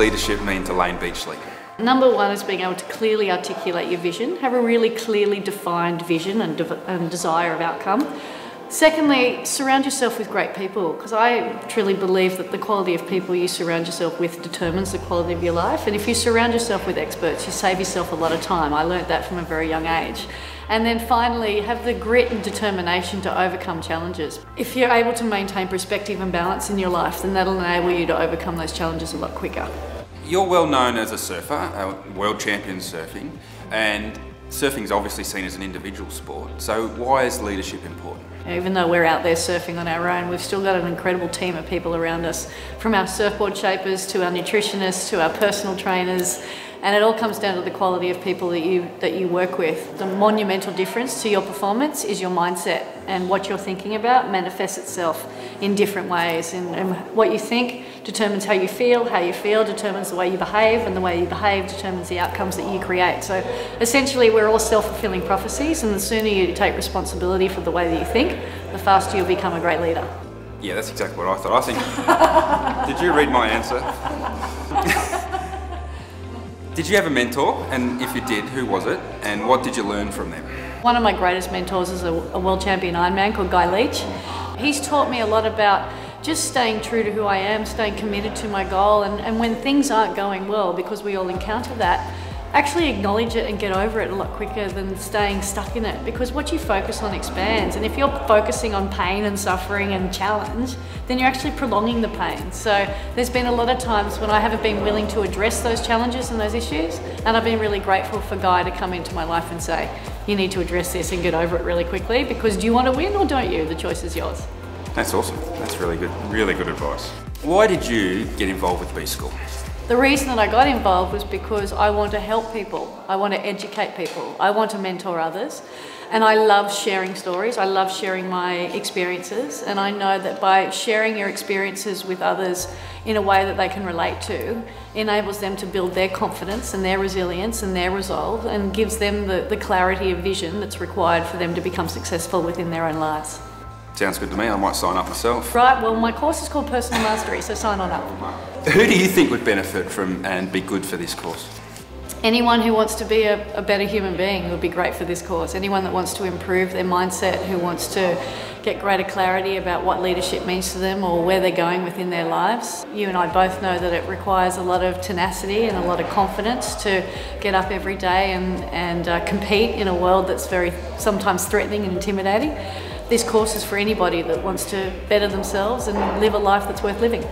leadership mean to Layne Beachley? Number one is being able to clearly articulate your vision, have a really clearly defined vision and desire of outcome. Secondly, surround yourself with great people, because I truly believe that the quality of people you surround yourself with determines the quality of your life. And if you surround yourself with experts, you save yourself a lot of time. I learned that from a very young age. And then finally, have the grit and determination to overcome challenges. If you're able to maintain perspective and balance in your life, then that'll enable you to overcome those challenges a lot quicker. You're well known as a surfer, a world champion surfing, and surfing is obviously seen as an individual sport. So why is leadership important? Even though we're out there surfing on our own, we've still got an incredible team of people around us, from our surfboard shapers to our nutritionists to our personal trainers, and it all comes down to the quality of people that you work with. The monumental difference to your performance is your mindset, and what you're thinking about manifests itself in different ways, and what you think determines how you feel determines the way you behave, and the way you behave determines the outcomes that you create. So essentially we're all self-fulfilling prophecies, and the sooner you take responsibility for the way that you think, the faster you'll become a great leader. Yeah, that's exactly what I thought. I think, did you read my answer? Did you have a mentor, and if you did, who was it, and what did you learn from them? One of my greatest mentors is a world champion Ironman called Guy Leech. He's taught me a lot about just staying true to who I am, staying committed to my goal, and when things aren't going well, because we all encounter that, actually acknowledge it and get over it a lot quicker than staying stuck in it, because what you focus on expands, and if you're focusing on pain and suffering and challenge, then you're actually prolonging the pain. So there's been a lot of times when I haven't been willing to address those challenges and those issues, and I've been really grateful for Guy to come into my life and say, you need to address this and get over it really quickly, because do you want to win or don't you? The choice is yours. That's awesome. That's really good advice. Why did you get involved with B School? The reason that I got involved was because I want to help people, I want to educate people, I want to mentor others, and I love sharing stories, I love sharing my experiences, and I know that by sharing your experiences with others in a way that they can relate to, enables them to build their confidence and their resilience and their resolve, and gives them the clarity of vision that's required for them to become successful within their own lives. Sounds good to me. I might sign up myself. Right, well my course is called Personal Mastery, so sign on up. Who do you think would benefit from and be good for this course? Anyone who wants to be a better human being would be great for this course. Anyone that wants to improve their mindset, who wants to get greater clarity about what leadership means to them or where they're going within their lives. You and I both know that it requires a lot of tenacity and a lot of confidence to get up every day and compete in a world that's very sometimes threatening and intimidating. This course is for anybody that wants to better themselves and live a life that's worth living.